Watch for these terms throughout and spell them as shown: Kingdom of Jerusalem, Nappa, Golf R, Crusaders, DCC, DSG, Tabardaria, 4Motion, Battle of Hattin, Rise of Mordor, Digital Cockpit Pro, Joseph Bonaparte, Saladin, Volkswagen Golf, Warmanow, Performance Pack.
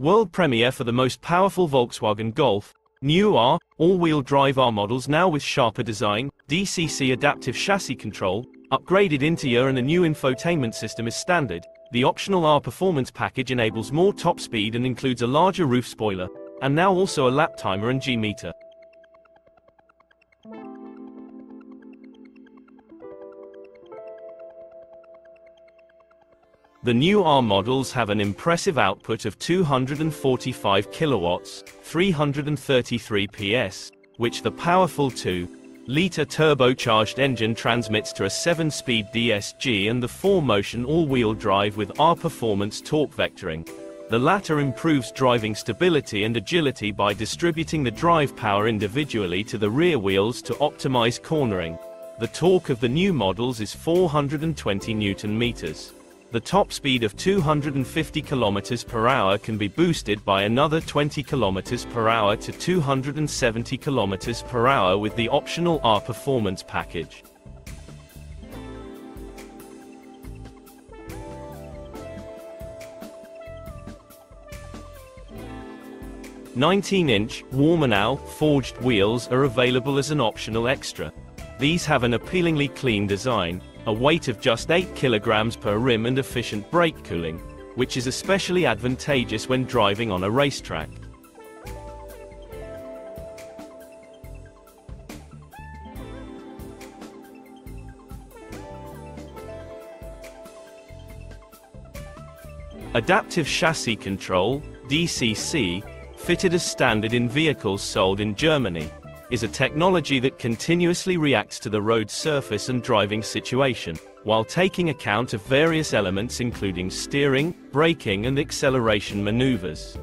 World premiere for the most powerful Volkswagen Golf. New R, all-wheel drive R models now with sharper design, DCC adaptive chassis control, upgraded interior and a new infotainment system is standard. The optional R performance package enables more top speed and includes a larger roof spoiler, and now also a lap timer and G-meter. The new R models have an impressive output of 245 kilowatts, 333 PS, which the powerful 2-liter turbocharged engine transmits to a 7-speed DSG and the 4Motion all-wheel drive with R performance torque vectoring. The latter improves driving stability and agility by distributing the drive power individually to the rear wheels to optimize cornering. The torque of the new models is 420 Nm. The top speed of 250 km per hour can be boosted by another 20 km per hour to 270 km per hour with the optional R performance package. The 19-inch Warmanow forged wheels are available as an optional extra. These have an appealingly clean design, a weight of just 8 kilograms per rim and efficient brake cooling, which is especially advantageous when driving on a racetrack. Adaptive Chassis Control, DCC, fitted as standard in vehicles sold in Germany, is a technology that continuously reacts to the road surface and driving situation, while taking account of various elements including steering, braking and acceleration maneuvers.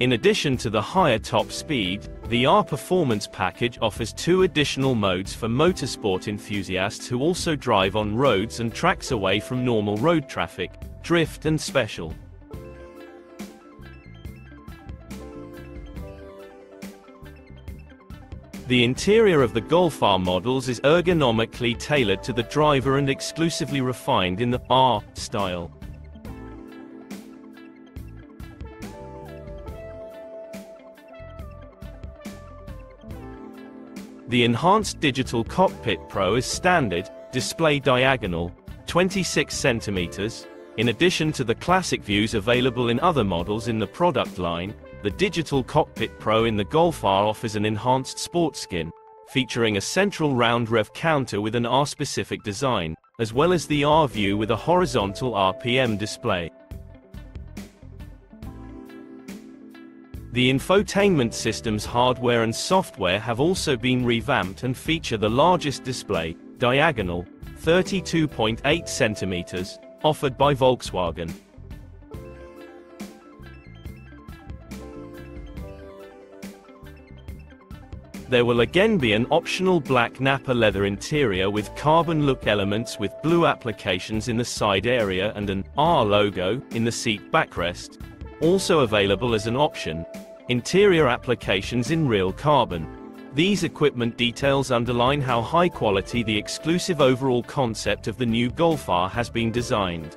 In addition to the higher top speed, the R Performance package offers 2 additional modes for motorsport enthusiasts who also drive on roads and tracks away from normal road traffic: drift and special. The interior of the Golf R models is ergonomically tailored to the driver and exclusively refined in the R style. The enhanced Digital Cockpit Pro is standard, display diagonal, 26 centimeters. In addition to the classic views available in other models in the product line, the Digital Cockpit Pro in the Golf R offers an enhanced sports skin, featuring a central round rev counter with an R-specific design, as well as the R view with a horizontal RPM display. The infotainment system's hardware and software have also been revamped and feature the largest display, diagonal, 32.8 centimeters, offered by Volkswagen. There will again be an optional black Nappa leather interior with carbon look elements with blue applications in the side area and an R logo in the seat backrest, also available as an option. Interior applications in real carbon. These equipment details underline how high quality the exclusive overall concept of the new Golf R has been designed.